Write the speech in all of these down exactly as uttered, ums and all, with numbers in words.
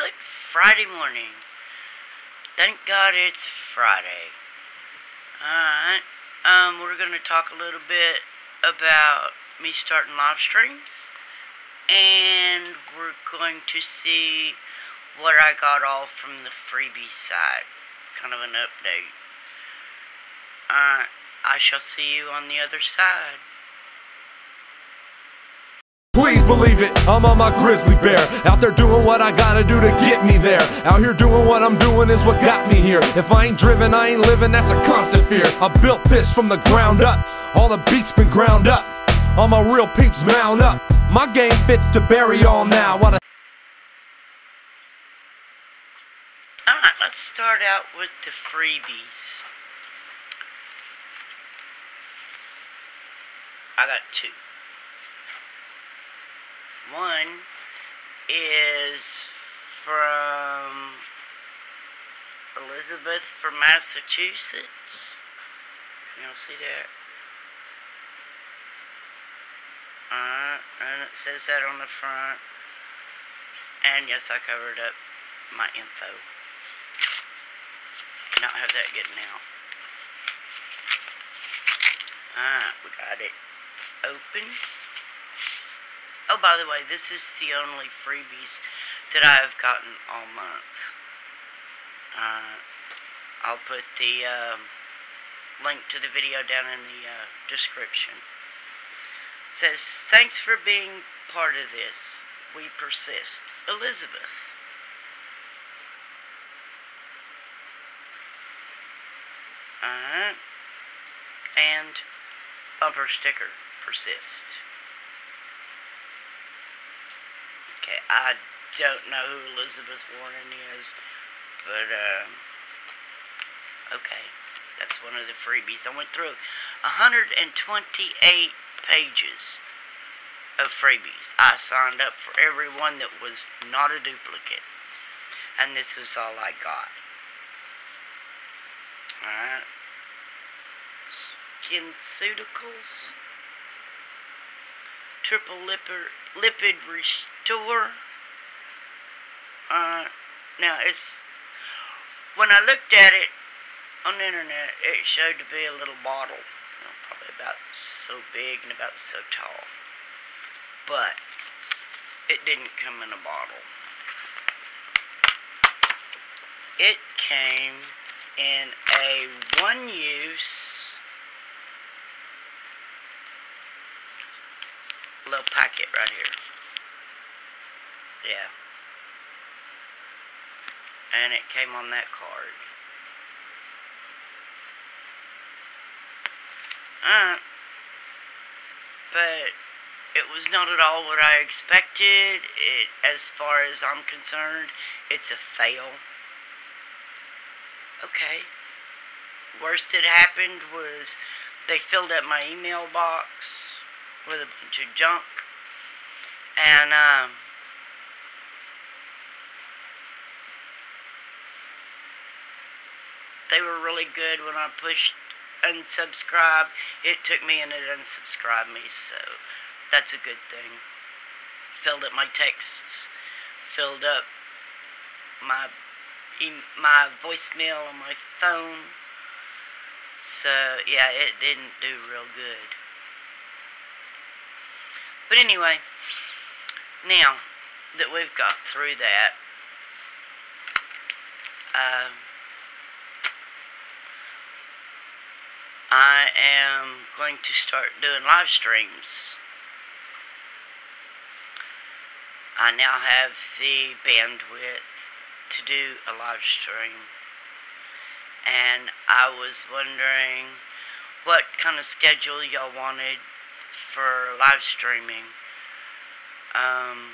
Good Friday morning. Thank God it's Friday. Alright. Um, we're going to talk a little bit about me starting live streams. And we're going to see what I got all from the freebie side. Kind of an update. Alright. I shall see you on the other side. Please believe it, I'm on my grizzly bear. Out there doing what I gotta do to get me there. Out here doing what I'm doing is what got me here. If I ain't driven, I ain't living, that's a constant fear. I built this from the ground up. All the beats been ground up. All my real peeps mound up. My game fits to bury all now. What a Alright, let's start out with the freebies. I got two. One is from Elizabeth from Massachusetts. Y'all see that? Uh, and it says that on the front. And yes, I covered up my info. Not have that getting out. Alright, we got it open. Oh, by the way, this is the only freebies that I have gotten all month. Uh, I'll put the um, link to the video down in the uh, description. It says, thanks for being part of this. We persist. Elizabeth. Alright. And bumper sticker, persist. I don't know who Elizabeth Warren is, but, uh, okay, that's one of the freebies. I went through one hundred twenty-eight pages of freebies. I signed up for every one that was not a duplicate, and this is all I got. Alright. Skinceuticals. Triple lipper, lipid restore. Uh, now it's, when I looked at it on the internet, it showed to be a little bottle, you know, probably about so big and about so tall, but it didn't come in a bottle. It came in a one-use little packet right here. Yeah. And it came on that card. Alright. But it was not at all what I expected. It, as far as I'm concerned, it's a fail. Okay. Worst that happened was they filled up my email box with a bunch of junk, and um, they were really good when I pushed unsubscribe. It took me and it unsubscribed me, so that's a good thing. Filled up my texts, filled up my e my voicemail on my phone, so yeah, it didn't do real good. But anyway, now that we've got through that, uh, I am going to start doing live streams. I now have the bandwidth to do a live stream, and I was wondering what kind of schedule y'all wanted for live streaming. Um,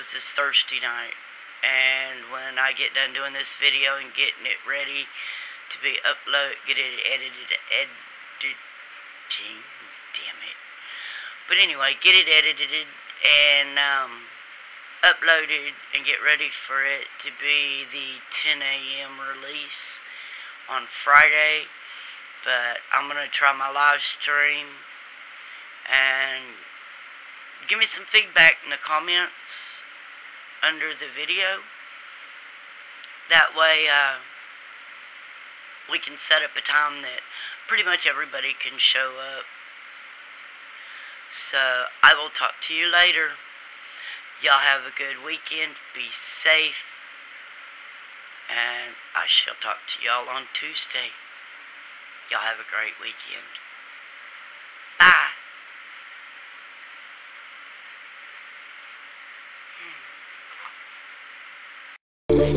this is Thursday night, and when I get done doing this video and getting it ready to be uploaded, get it edited, editing, damn it, but anyway, get it edited and um, uploaded and get ready for it to be the ten A M release on Friday. But I'm gonna try my live stream. And give me some feedback in the comments under the video. That way uh, we can set up a time that pretty much everybody can show up. So I will talk to you later. Y'all have a good weekend. Be safe. And I shall talk to y'all on Tuesday. Y'all have a great weekend. Bye.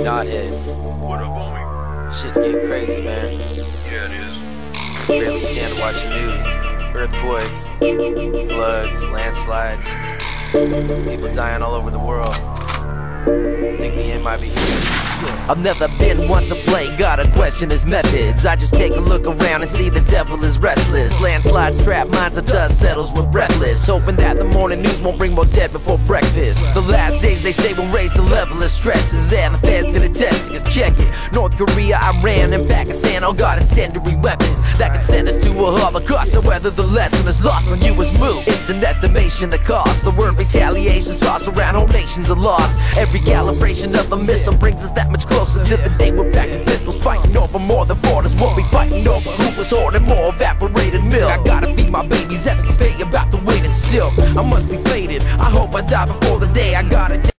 Not if. What up, homie? Shit's getting crazy, man. Yeah, it is. Barely stand to watch the news. Earthquakes, floods, landslides. People dying all over the world. Think the end might be here. I've never been one to play God or question his methods. I just take a look around and see the devil is restless. Landslides trap mines of dust settles with breathless, hoping that the morning news won't bring more dead before breakfast. The last days they say will raise the level of stresses, and the feds gonna test it, cause check it, North Korea, Iran, and Pakistan all got incendiary weapons that could send us to a holocaust. No whether the lesson is lost on you is moot, it's an estimation the cost. The word retaliation tossed around, whole nations are lost. Every calibration of the missile brings us that much closer to the day we're back in pistols, fighting over more than borders. What we fighting over, who was hoarding more evaporated milk. I gotta feed my babies, Evan Spiegel about the weight of silk. I must be faded, I hope I die before the day. I gotta